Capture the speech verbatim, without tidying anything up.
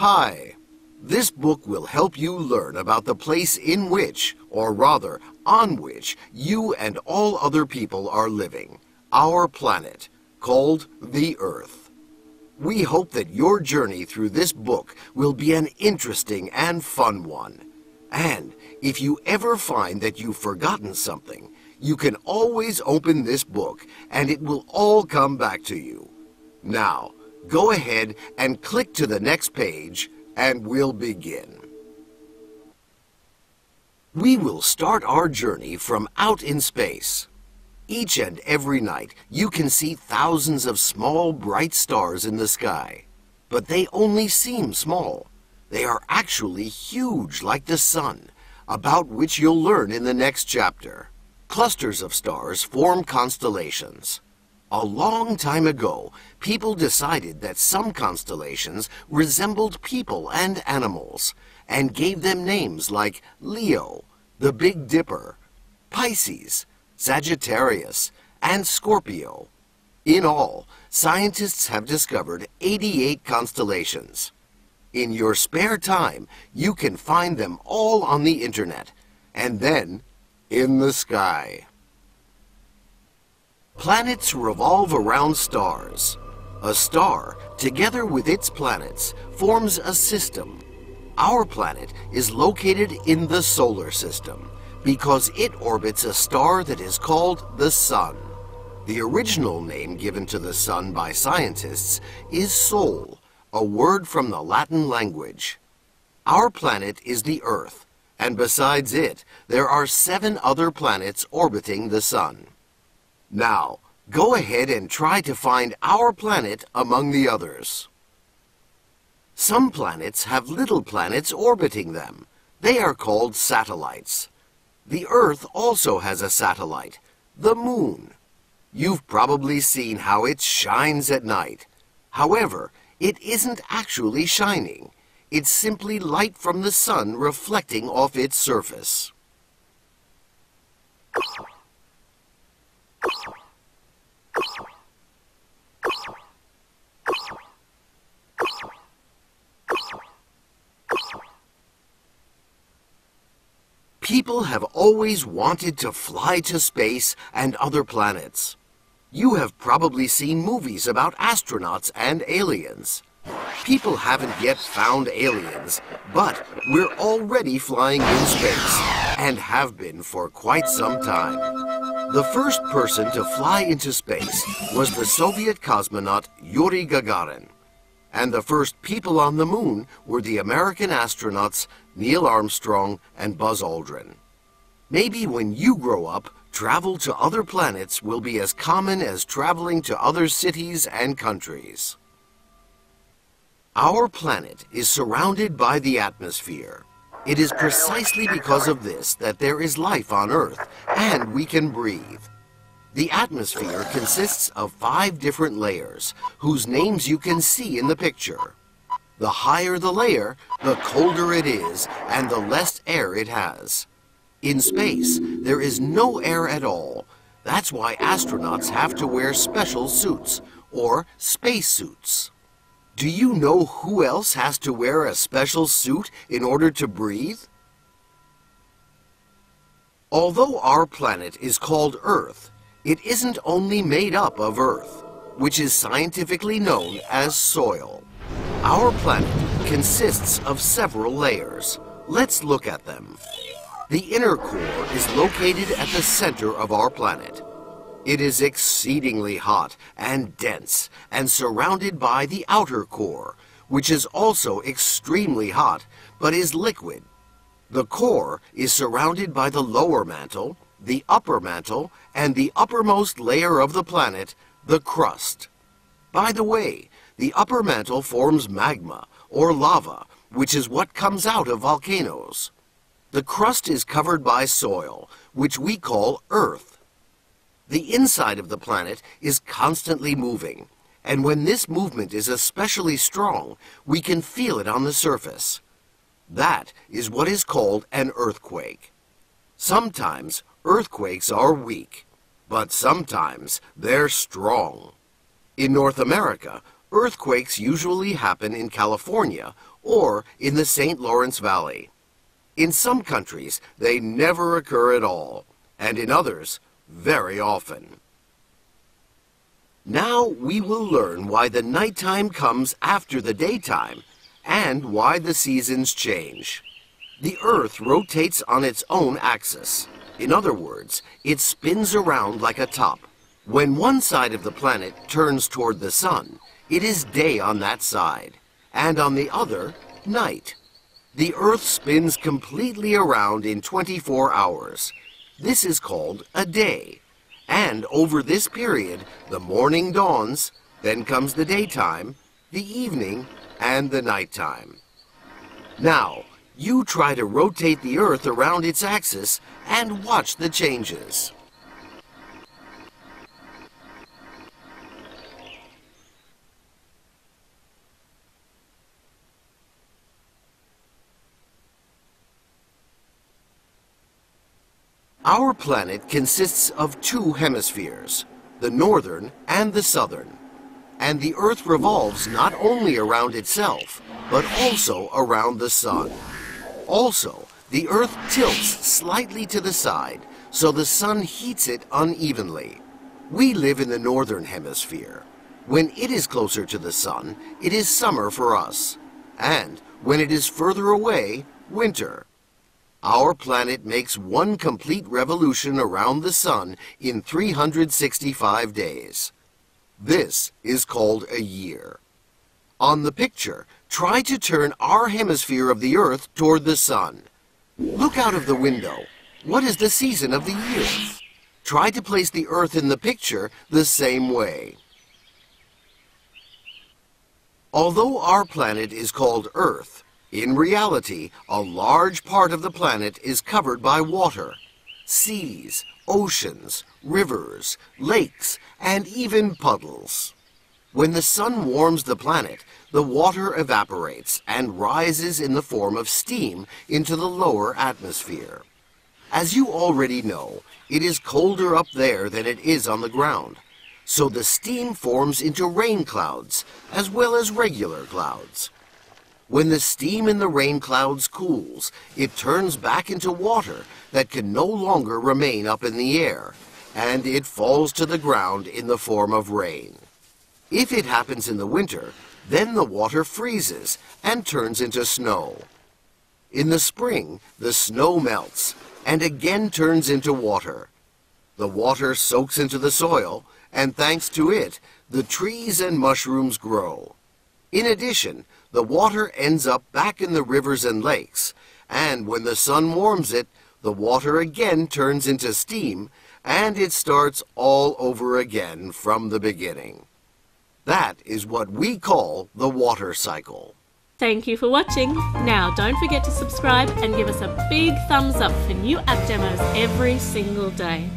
Hi, this book will help you learn about the place in which, or rather on which, you and all other people are living, our planet, called the Earth. We hope that your journey through this book will be an interesting and fun one. And if you ever find that you've forgotten something, you can always open this book and it will all come back to you. Now, go ahead and click to the next page and we'll begin. We will start our journey from out in space. Each and every night you can see thousands of small bright stars in the sky, but they only seem small. They are actually huge, like the sun, about which you'll learn in the next chapter. Clusters of stars form constellations. A long time ago, people decided that some constellations resembled people and animals, and gave them names like Leo, the Big Dipper, Pisces, Sagittarius, and Scorpio. In all, scientists have discovered eighty-eight constellations. In your spare time, you can find them all on the internet, and then in the sky. Planets revolve around stars. A star, together with its planets, forms a system. Our planet is located in the solar system because it orbits a star that is called the Sun. The original name given to the Sun by scientists is Sol, a word from the Latin language. Our planet is the Earth, and besides it, there are seven other planets orbiting the Sun. Now, go ahead and try to find our planet among the others. Some planets have little planets orbiting them. They are called satellites. The Earth also has a satellite, the Moon. You've probably seen how it shines at night. However, it isn't actually shining. It's simply light from the sun reflecting off its surface. People have always wanted to fly to space and other planets. You have probably seen movies about astronauts and aliens. People haven't yet found aliens, but we're already flying in space, and have been for quite some time. The first person to fly into space was the Soviet cosmonaut Yuri Gagarin. And the first people on the moon were the American astronauts Neil Armstrong and Buzz Aldrin. Maybe when you grow up, travel to other planets will be as common as traveling to other cities and countries. Our planet is surrounded by the atmosphere. It is precisely because of this that there is life on Earth, and we can breathe. The atmosphere consists of five different layers, whose names you can see in the picture. The higher the layer, the colder it is, and the less air it has. In space, there is no air at all. That's why astronauts have to wear special suits, or spacesuits. Do you know who else has to wear a special suit in order to breathe? Although our planet is called Earth, it isn't only made up of Earth, which is scientifically known as soil. Our planet consists of several layers. Let's look at them. The inner core is located at the center of our planet. It is exceedingly hot and dense and surrounded by the outer core, which is also extremely hot but is liquid. The core is surrounded by the lower mantle, the upper mantle, and the uppermost layer of the planet, the crust. By the way, the upper mantle forms magma or lava, which is what comes out of volcanoes. The crust is covered by soil, which we call earth. The inside of the planet is constantly moving, and when this movement is especially strong, we can feel it on the surface. That is what is called an earthquake. Sometimes earthquakes are weak, but sometimes they're strong. In North America, Earthquakes usually happen in California or in the Saint Lawrence Valley. In some countries, they never occur at all, and in others, very often. Now we will learn why the nighttime comes after the daytime and why the seasons change. The Earth rotates on its own axis. In other words, it spins around like a top. When one side of the planet turns toward the sun, it is day on that side, and on the other, night. The Earth spins completely around in twenty-four hours. This is called a day. And over this period, the morning dawns, then comes the daytime, the evening, and the nighttime. Now, you try to rotate the Earth around its axis and watch the changes. Our planet consists of two hemispheres, the northern and the southern. And the Earth revolves not only around itself, but also around the sun. Also, the Earth tilts slightly to the side, so the sun heats it unevenly. We live in the northern hemisphere. When it is closer to the sun, it is summer for us. And when it is further away, winter. Our planet makes one complete revolution around the sun in three hundred sixty-five days. This is called a year. On the picture, try to turn our hemisphere of the Earth toward the sun. Look out of the window. What is the season of the year? Try to place the Earth in the picture the same way. Although our planet is called Earth, in reality, a large part of the planet is covered by water. Seas, oceans, rivers, lakes, and even puddles. When the sun warms the planet, the water evaporates and rises in the form of steam into the lower atmosphere. As you already know, it is colder up there than it is on the ground. So the steam forms into rain clouds, as well as regular clouds. When the steam in the rain clouds cools, it turns back into water that can no longer remain up in the air, and it falls to the ground in the form of rain. If it happens in the winter, then the water freezes and turns into snow. In the spring, the snow melts and again turns into water. The water soaks into the soil, and thanks to it, the trees and mushrooms grow. In addition, the water ends up back in the rivers and lakes, and when the sun warms it, the water again turns into steam, and it starts all over again from the beginning. That is what we call the water cycle. Thank you for watching. Now don't forget to subscribe and give us a big thumbs up for new app demos every single day.